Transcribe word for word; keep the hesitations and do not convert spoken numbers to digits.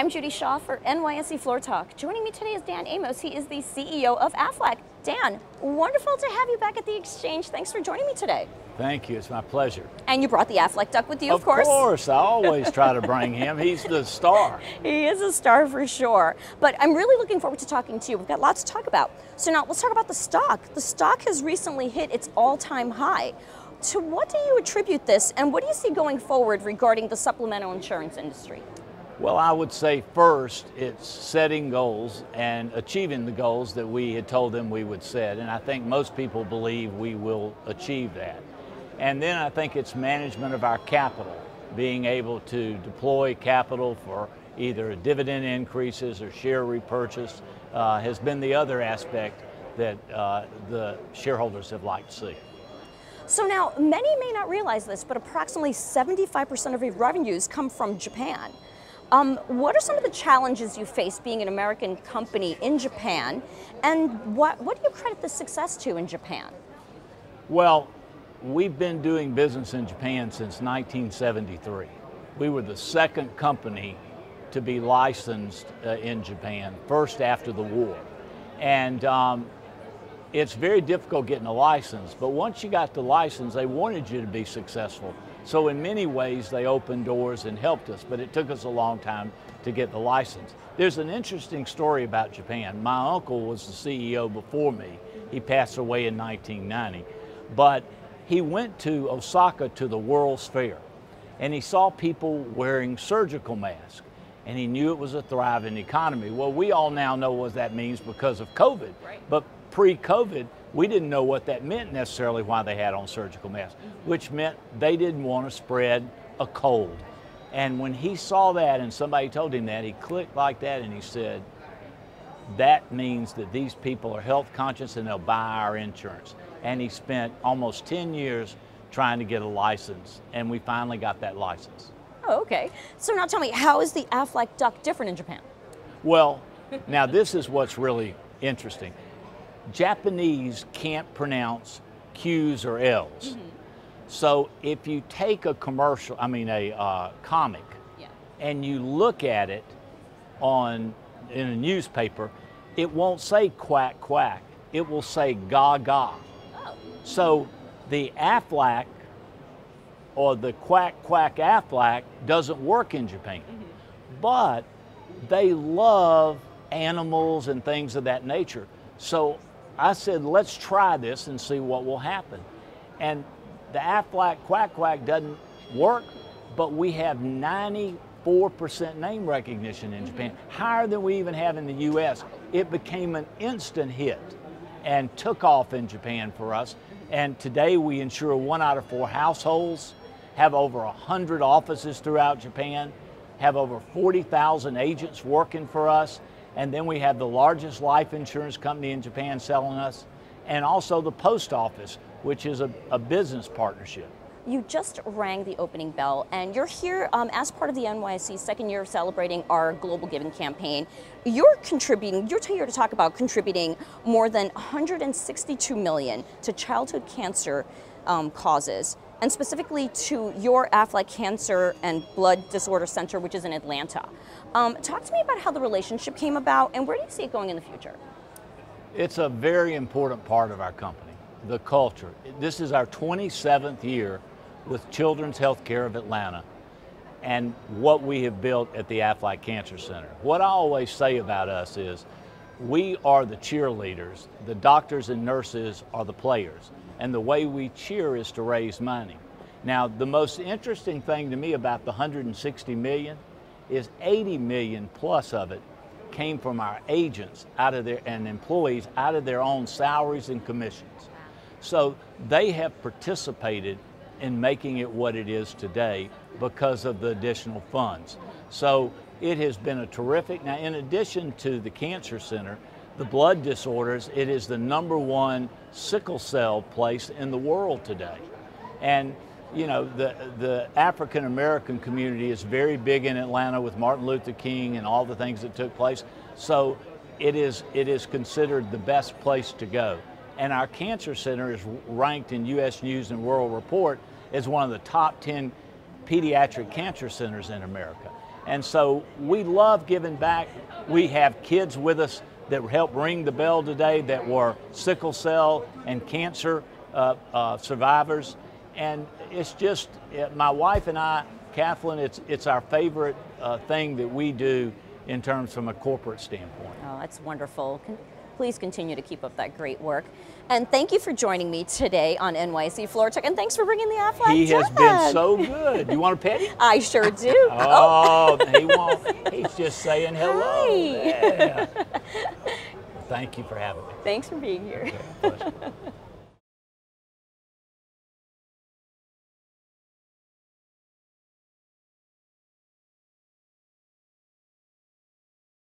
I'm Judy Shaw for N Y S E Floor Talk. Joining me today is Dan Amos. He is the C E O of Aflac. Dan, wonderful to have you back at the exchange. Thanks for joining me today. Thank you, it's my pleasure. And you brought the Aflac duck with you, of course. Of course, I always try to bring him. He's the star. He is a star for sure. But I'm really looking forward to talking to you. We've got lots to talk about. So now let's talk about the stock. The stock has recently hit its all-time high. To what do you attribute this, and what do you see going forward regarding the supplemental insurance industry? Well, I would say first, it's setting goals and achieving the goals that we had told them we would set. And I think most people believe we will achieve that. And then I think it's management of our capital, being able to deploy capital for either dividend increases or share repurchase uh, has been the other aspect that uh, the shareholders have liked to see. So now, many may not realize this, but approximately seventy-five percent of your revenues come from Japan. Um, what are some of the challenges you face being an American company in Japan, and what, what do you credit the success to in Japan? Well, we've been doing business in Japan since nineteen seventy-three. We were the second company to be licensed uh, in Japan, first after the war. And um, it's very difficult getting a license, but once you got the license, they wanted you to be successful. So in many ways, they opened doors and helped us, but it took us a long time to get the license. There's an interesting story about Japan. My uncle was the C E O before me. He passed away in nineteen ninety, but he went to Osaka to the World's Fair, and he saw people wearing surgical masks, and he knew it was a thriving economy. Well, we all now know what that means because of COVID, right. But pre-COVID, we didn't know what that meant necessarily, why they had on surgical masks, which meant they didn't want to spread a cold. And when he saw that and somebody told him that, he clicked like that and he said, that means that these people are health conscious and they'll buy our insurance. And he spent almost ten years trying to get a license, and we finally got that license. Oh, okay. So now tell me, how is the Aflac duck different in Japan? Well, now this is what's really interesting. Japanese can't pronounce Q's or L's. Mm-hmm. So if you take a commercial, I mean a uh, comic, yeah. and you look at it on in a newspaper, it won't say quack quack. It will say ga ga. Oh. So the Aflac or the quack quack Aflac doesn't work in Japan, mm-hmm. but they love animals and things of that nature. So I said, let's try this and see what will happen. And the Aflac quack quack doesn't work, but we have ninety-four percent name recognition in Japan, higher than we even have in the U S. It became an instant hit and took off in Japan for us. And today we insure one out of four households, have over one hundred offices throughout Japan, have over forty thousand agents working for us. And then we have the largest life insurance company in Japan selling us, and also the post office, which is a, a business partnership. You just rang the opening bell, and you're here um, as part of the N Y S E second year of celebrating our Global Giving campaign. You're contributing, you're here to talk about contributing more than one hundred sixty-two million dollars to childhood cancer um, causes, and specifically to your Aflac Cancer and Blood Disorder Center, which is in Atlanta. Um, talk to me about how the relationship came about and where do you see it going in the future? It's a very important part of our company, the culture. This is our twenty-seventh year with Children's Healthcare of Atlanta and what we have built at the Aflac Cancer Center. What I always say about us is we are the cheerleaders, the doctors and nurses are the players. And the way we cheer is to raise money. Now, the most interesting thing to me about the one hundred sixty million is eighty million plus of it came from our agents out of their, and employees out of their own salaries and commissions. So they have participated in making it what it is today because of the additional funds. So it has been a terrific, now in addition to the Cancer Center, the blood disorders, it is the number one sickle cell place in the world today. And, you know, the, the African-American community is very big in Atlanta with Martin Luther King and all the things that took place. So it is, it is considered the best place to go. And our Cancer Center is ranked in U S News and World Report as one of the top ten pediatric cancer centers in America. And so we love giving back. We have kids with us that helped ring the bell today that were sickle cell and cancer uh, uh, survivors. And it's just, it, my wife and I, Kathleen, it's, it's our favorite uh, thing that we do in terms from a corporate standpoint. Oh, that's wonderful. Can, please continue to keep up that great work. And thank you for joining me today on N Y S E Floor Talk, and thanks for bringing the Aflac He has dad. been so good. You want to pet him? I sure do. Oh, he won't. He's just saying hello. Hi. Yeah. Thank you for having me. Thanks for being here. Okay,